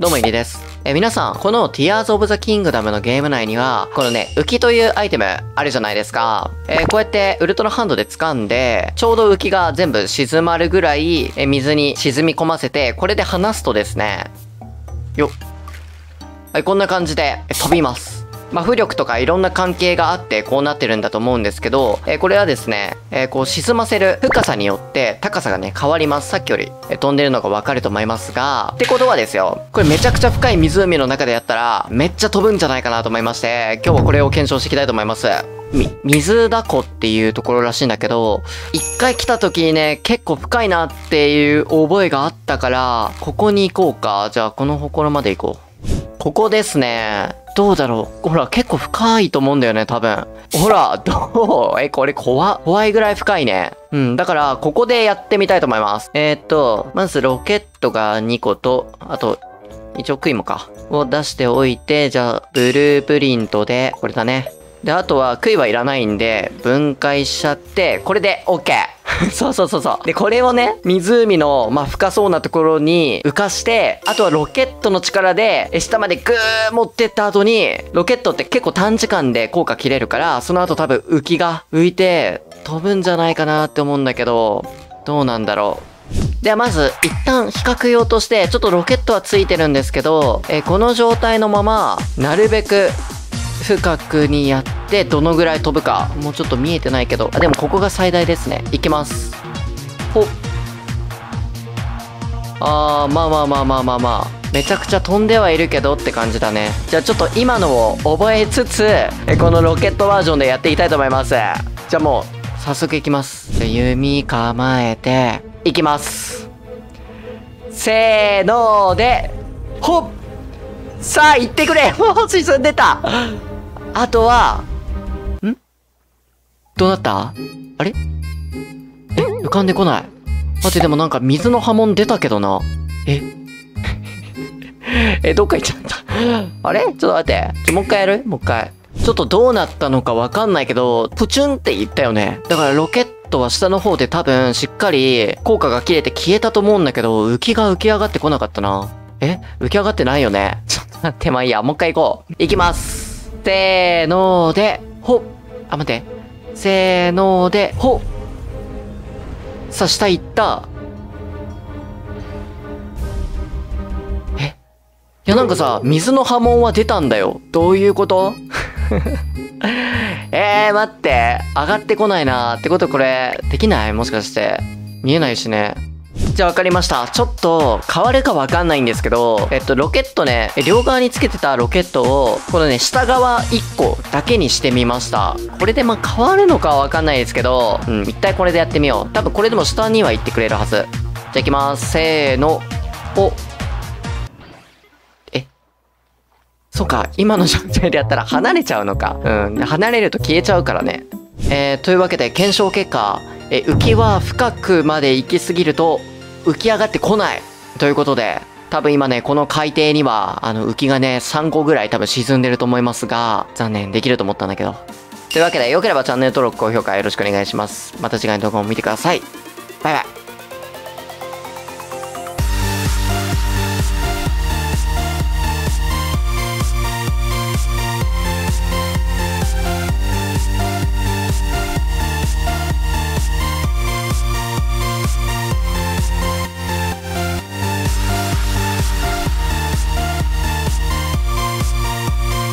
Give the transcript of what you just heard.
どうも、イリです。皆さん、この Tears of the Kingdom のゲーム内には、このね、浮きというアイテムあるじゃないですか。こうやってウルトラハンドで掴んで、ちょうど浮きが全部沈まるぐらい、水に沈み込ませて、これで離すとですね、よっ。はい、こんな感じで飛びます。まあ、浮力とかいろんな関係があって、こうなってるんだと思うんですけど、これはですね、こう沈ませる深さによって高さがね、変わります。さっきより飛んでるのがわかると思いますが、ってことはですよ、これめちゃくちゃ深い湖の中でやったら、めっちゃ飛ぶんじゃないかなと思いまして、今日はこれを検証していきたいと思います。水だこっていうところらしいんだけど、一回来た時にね、結構深いなっていう覚えがあったから、ここに行こうか。じゃあこの祠まで行こう。ここですね。どうだろう、ほら、結構深いと思うんだよね、多分。ほら、どうこれ怖いぐらい深いね。うん、だから、ここでやってみたいと思います。まずロケットが2個と、あと、一応クイモか。を出しておいて、じゃあ、ブループリントで、これだね。で、あとは、クイはいらないんで、分解しちゃって、これで OK！そう。で、これをね、湖の、まあ、深そうなところに浮かして、あとはロケットの力で、下までグー持ってった後に、ロケットって結構短時間で効果切れるから、その後多分浮きが浮いて、飛ぶんじゃないかなって思うんだけど、どうなんだろう。ではまず、一旦比較用として、ちょっとロケットはついてるんですけど、この状態のまま、なるべく、深くにやって、どのぐらい飛ぶか。もうちょっと見えてないけど。あ、でもここが最大ですね。いきます。ほっ。あー、まあ。めちゃくちゃ飛んではいるけどって感じだね。じゃあちょっと今のを覚えつつ、このロケットバージョンでやっていきたいと思います。じゃあもう、早速いきます。じゃあ弓構えて、いきます。せーのーで、ほっ。さあ、行ってくれ。もう沈んでた。あとは、どうなった？あれ？浮かんでこない。待って、でもなんか水の波紋出たけどな。どっか行っちゃった。あれ？ちょっと待って。もう一回やる？もう一回。ちょっとどうなったのかわかんないけど、プチュンって言ったよね。だからロケットは下の方で多分しっかり効果が切れて消えたと思うんだけど、浮きが浮き上がってこなかったな。浮き上がってないよね。ちょっと待って、まあいいや。もう一回行こう。行きます。せーのーで、ほっ。あ、待って。せーのーで、ほっ。さあ、下行った。いや、なんかさ、水の波紋は出たんだよ。どういうこと？待って。上がってこないな。ってことこれ、できない？もしかして。見えないしね。じゃあ分かりました。ちょっと変わるか分かんないんですけど、ロケットね、両側につけてたロケットを、このね、下側1個だけにしてみました。これでまあ変わるのかは分かんないですけど、一体これでやってみよう。多分これでも下には行ってくれるはず。じゃあ行きます。せーの。お。そうか、今の状態でやったら離れちゃうのか。うん、離れると消えちゃうからね。というわけで検証結果、浮きは深くまで行きすぎると浮き上がってこないということで、多分今ね、この海底には浮きがね、3個ぐらい多分沈んでると思いますが、残念、できると思ったんだけど。というわけで、良ければチャンネル登録、高評価よろしくお願いします。また次回の動画も見てください。バイバイ。